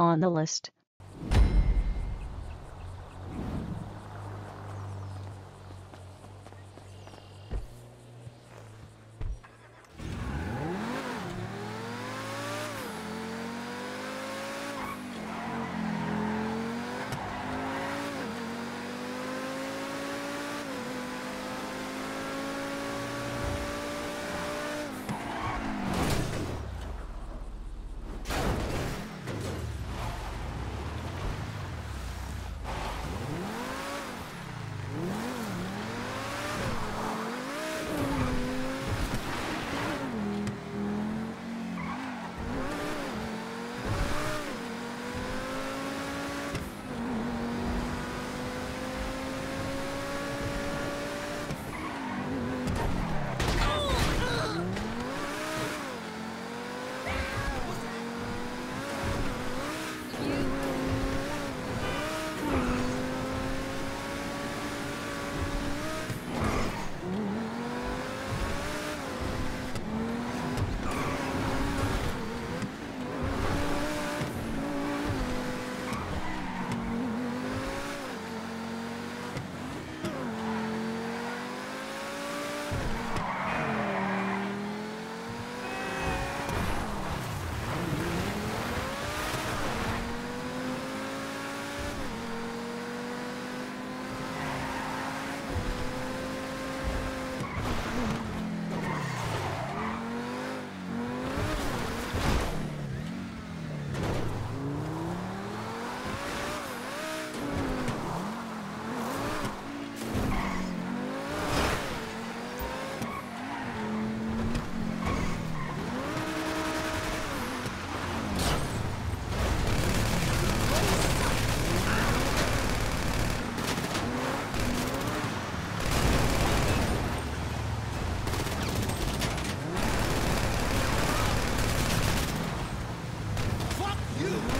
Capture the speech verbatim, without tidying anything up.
on the list. You